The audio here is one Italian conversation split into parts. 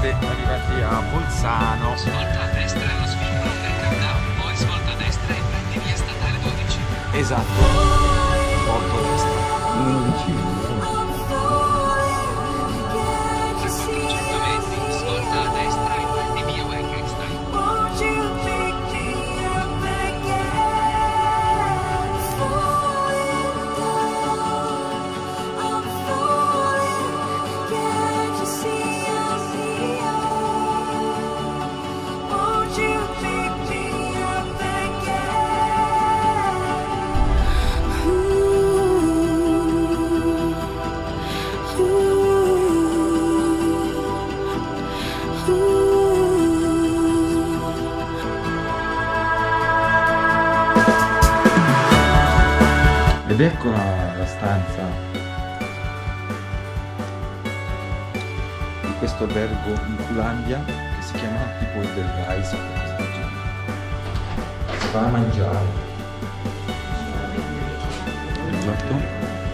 siete arrivati a Bolzano. Svolta a destra allo svincolo del countdown, poi svolta a destra e prendi via statale 12. Esatto. 8 a destra. 420, svolta a destra e prendi via Weckenstein. Ed eccola la stanza di questo albergo in Kulandia che si chiama Tipo il Delgai. Si va a mangiare. Esatto.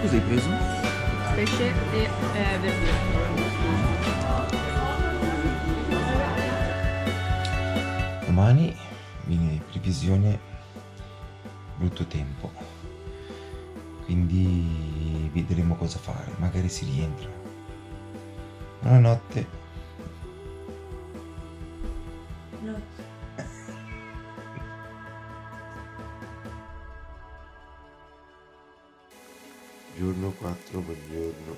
Cosa hai preso? Pesce e verdura. Domani viene in previsione brutto tempo, quindi vedremo cosa fare, magari si rientra. Buonanotte. No. Giorno 4, buongiorno.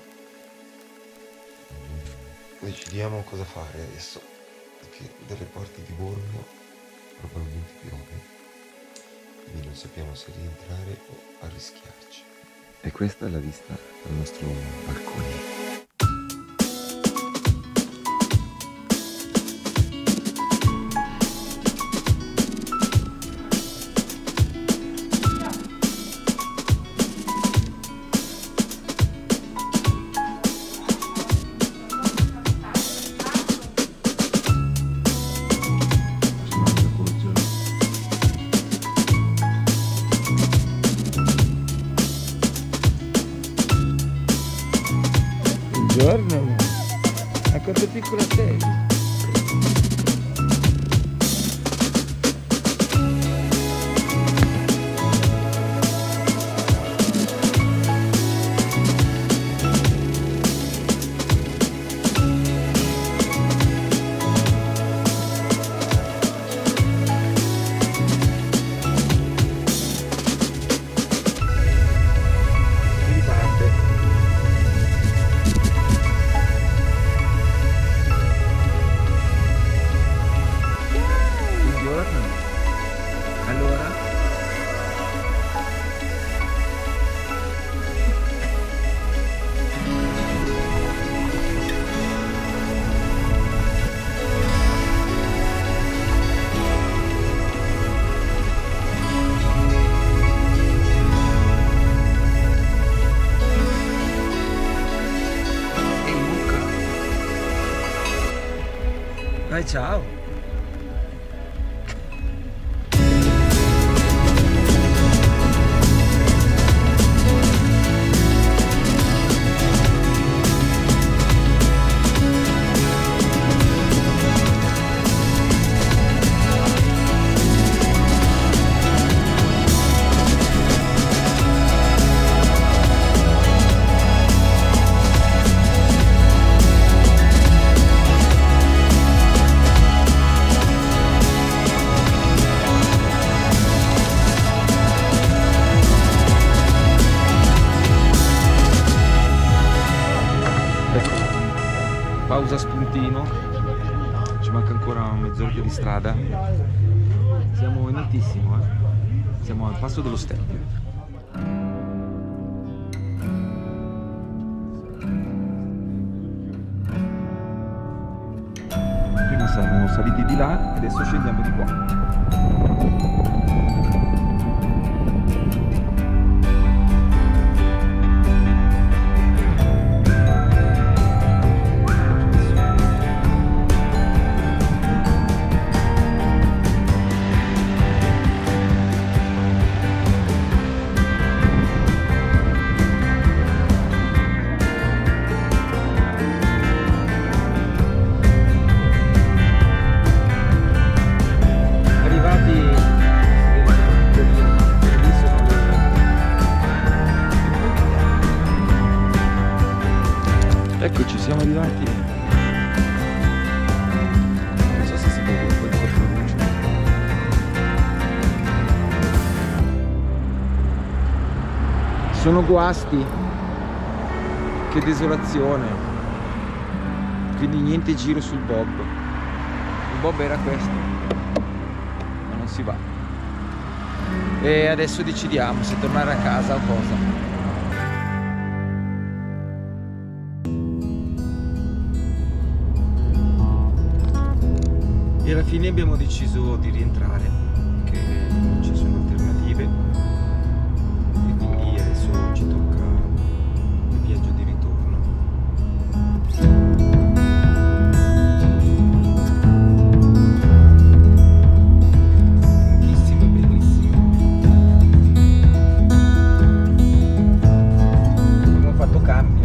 Decidiamo cosa fare adesso, perché dalle parti di Bormio probabilmente piove, quindi non sappiamo se rientrare o arrischiarci. E questa è la vista dal nostro balcone. Buongiorno, ma quanto piccola sei? Dai, ciao! Pausa spuntino, ci manca ancora mezz'ora di strada, siamo venutissimo, siamo al passo dello Stelvio. Prima siamo saliti di là e adesso scendiamo di qua. Sono guasti. Che desolazione. Quindi niente giro sul bob. Il bob era questo, ma non si va. E adesso decidiamo se tornare a casa o cosa. E alla fine abbiamo deciso di rientrare, che non ci sono alternative, e quindi adesso ci tocca il viaggio di ritorno. Bellissimo, bellissimo. Abbiamo fatto cambio.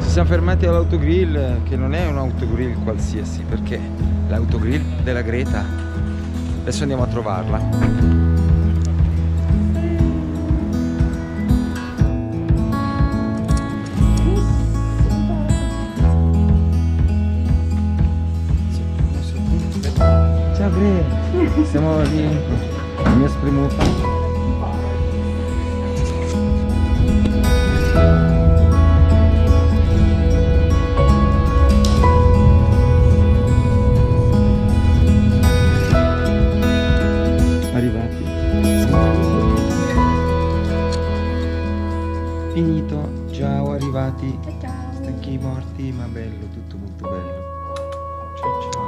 Siamo fermati all'autogrill, che non è un autogrill qualsiasi, perché l'autogrill della Greta. Adesso andiamo a trovarla. Ciao Greta, siamo lì, la mia spremuta. Finito, ciao, arrivati, stanchi morti ma bello, tutto molto bello. Ciao ciao.